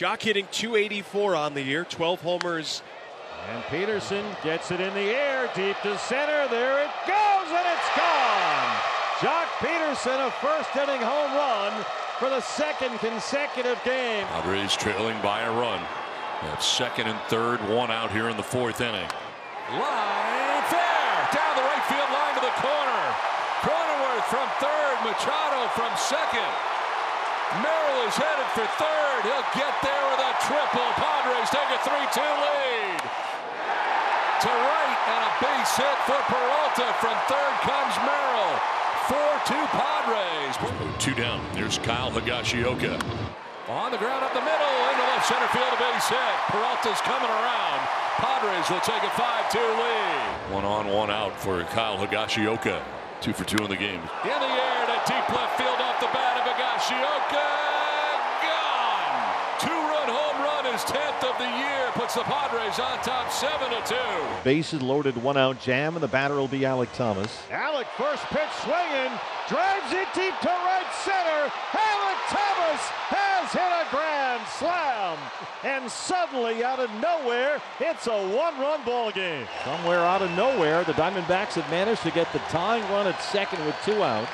Joc hitting .284 on the year, 12 homers. And Pederson gets it in the air, deep to center. There it goes, and it's gone. Joc Pederson, a first-inning home run for the second consecutive game. Padres trailing by a run. That's second and third, one out here in the fourth inning. Line fair, down the right field line to the corner. Cronenworth from third, Machado from second. Merrill is headed for third. He'll get there with a triple. Padres take a 3-2 lead. To right and a base hit for Peralta. From third comes Merrill. 4-2 Padres. Two down. There's Kyle Higashioka. On the ground up the middle. Into left center field, a base hit. Peralta's coming around. Padres will take a 5-2 lead. One on, one out for Kyle Higashioka. 2 for 2 in the game. In the air to deep left field off the bat of Higashioka. Gone! Two-run home run, his 10th of the year. Puts the Padres on top 7-2. Bases loaded, one out jam, and the batter will be Alek Thomas. Alek, first pitch swinging, drives it deep to right center. Alek Thomas has hit a grand slam. And suddenly, out of nowhere, it's a one-run ball game. Somewhere out of nowhere, the Diamondbacks have managed to get the tying run at second with 2 outs.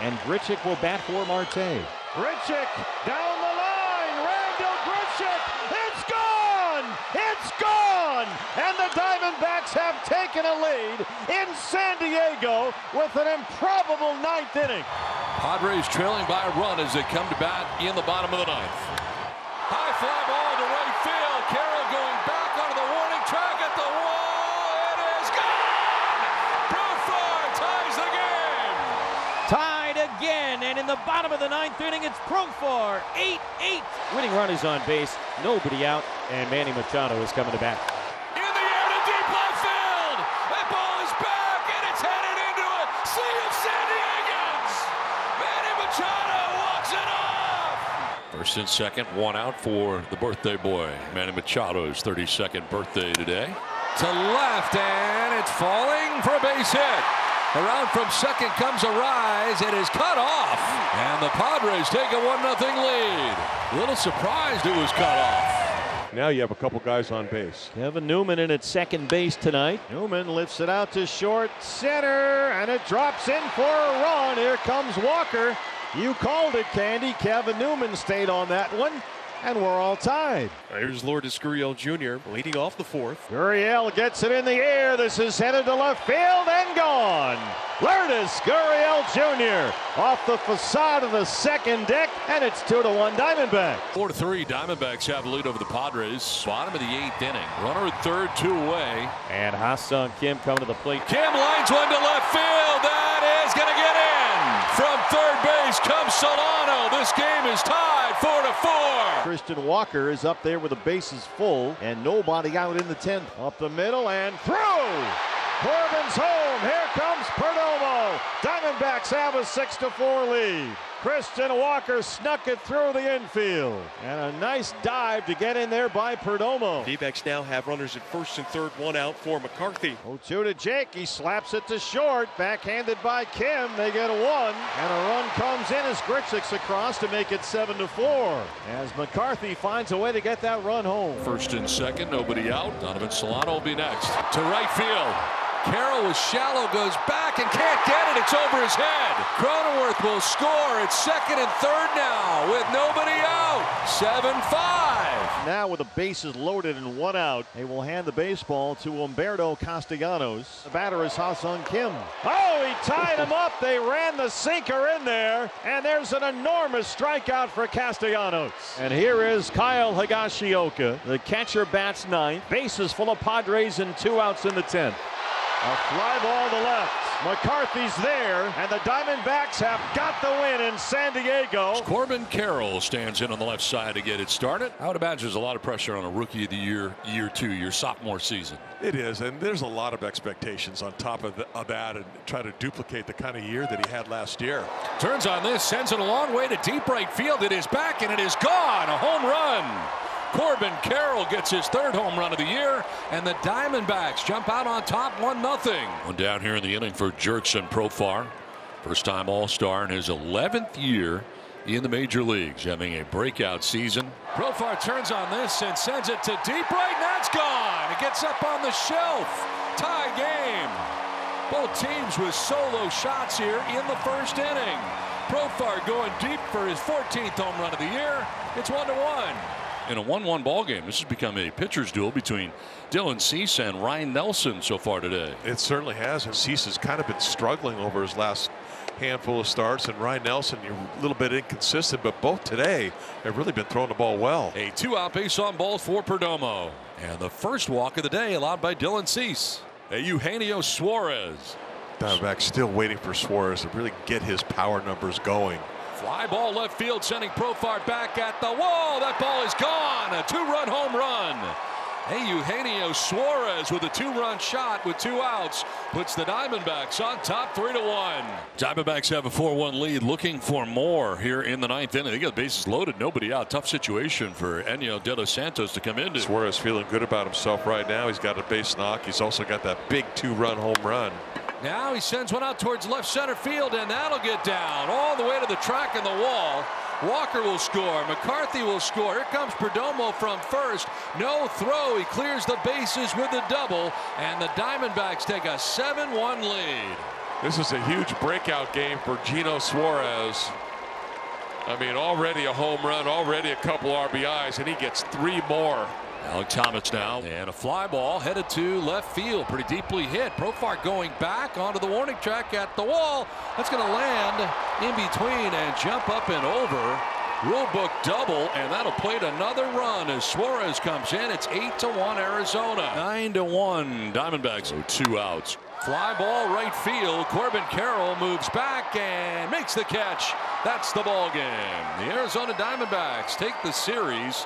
And Grichuk will bat for Marte. Grichuk down the line. Randall Grichuk. It's gone. It's gone. And the Diamondbacks have taken a lead in San Diego with an improbable 9th inning. Padres trailing by a run as they come to bat in the bottom of the 9th. High fly ball to right field. Carroll going back onto the warning track at the wall. It is gone. Profar ties the game. Again, and in the bottom of the 9th inning, it's Profar, 8-8. Winning run is on base, nobody out, and Manny Machado is coming to bat. In the air to deep left field. That ball is back, and it's headed into a sea of San Diegans. Manny Machado walks it off. First and second, one out for the birthday boy. Manny Machado's 32nd birthday today. To left, and it's falling for a base hit. Around from second comes a rise. It is cut off. And the Padres take a 1-0 lead. A little surprised it was cut off. Now you have a couple guys on base. Kevin Newman in at second base tonight. Newman lifts it out to short center. And it drops in for a run. Here comes Walker. You called it, Candy. Kevin Newman stayed on that one. And we're all tied. Here's Lourdes Gurriel Jr. leading off the fourth. Gurriel gets it in the air. This is headed to left field and gone. Lourdes Gurriel Jr. off the facade of the second deck, and it's 2-1 Diamondbacks. 4-3 Diamondbacks have the lead over the Padres. Bottom of the 8th inning. Runner at third, 2 away. And Ha-Sung Kim coming to the plate. Kim lines one to left field. That is going to get in. From third base comes Solano. This game is tied 4-4. Christian Walker is up there with the bases full and nobody out in the 10th. Up the middle and through. Corbin's home. Here comes Perdomo. Diamondbacks have a 6-4 lead. Christian Walker snuck it through the infield. And a nice dive to get in there by Perdomo. D-backs now have runners at first and third, one out for McCarthy. 0-2 to Jake. He slaps it to short. Backhanded by Kim. They get a 1. And a run comes in as Grichuk's across to make it 7-4. As McCarthy finds a way to get that run home. First and second, nobody out. Donovan Solano will be next. To right field. Carroll was shallow, goes back and can't get it. It's over his head. Cronenworth will score. It's second and third now with nobody out. 7-5. Now with the bases loaded and 1 out, they will hand the baseball to Umberto Castellanos. The batter is Ha-Sung Kim. Oh, he tied him up. They ran the sinker in there, and there's an enormous strikeout for Castellanos. And here is Kyle Higashioka. The catcher bats 9. Bases full of Padres and 2 outs in the 10th. A fly ball to left. McCarthy's there, and the Diamondbacks have got the win in San Diego. Corbin Carroll stands in on the left side to get it started. I would imagine there's a lot of pressure on a rookie of the year, your sophomore season. It is, and there's a lot of expectations on top of that, and try to duplicate the kind of year that he had last year. Turns on this, sends it a long way to deep right field. It is back, and it is gone. A home run. Corbin Carroll gets his 3rd home run of the year, and the Diamondbacks jump out on top 1-0. One down here in the inning for Jerkson Profar. First-time All-Star in his 11th year. in the major leagues, having a breakout season. Profar turns on this and sends it to deep right, and that's gone. It gets up on the shelf. Tie game. Both teams with solo shots here in the first inning. Profar going deep for his 14th home run of the year. It's 1-1. In a 1-1 ball game, this has become a pitcher's duel between Dylan Cease and Ryne Nelson so far today. It certainly has. And Cease has kind of been struggling over his last handful of starts, and Ryne Nelson, you're a little bit inconsistent, but both today have really been throwing the ball well. A two-out base on ball for Perdomo, and the first walk of the day allowed by Dylan Cease. Eugenio Suárez. Diamondbacks still waiting for Suárez to really get his power numbers going. Fly ball left field, sending Profar back at the wall. That ball is gone. A two-run home run. Hey, Eugenio Suárez with a two-run shot with two outs puts the Diamondbacks on top 3-1. Diamondbacks have a 4-1 lead, looking for more here in the ninth inning. They got bases loaded, nobody out. Tough situation for Eugenio De Los Santos to come into. Suárez feeling good about himself right now. He's got a base knock. He's also got that big two-run home run. Now he sends one out towards left center field, and that'll get down all the way to the track and the wall. Walker will score. McCarthy will score. Here comes Perdomo from first. No throw. He clears the bases with a double, and the Diamondbacks take a 7-1 lead. This is a huge breakout game for Geno Suárez. I mean, already a home run, already a couple RBIs, and he gets three more. Alek Thomas now, and a fly ball headed to left field, pretty deeply hit. Profar going back onto the warning track at the wall. That's going to land in between and jump up and over. Rule book double, and that'll plate another run as Suárez comes in. It's 8-1 Arizona. 9-1 Diamondbacks. Oh, two outs. Fly ball right field. Corbin Carroll moves back and makes the catch. That's the ball game. The Arizona Diamondbacks take the series.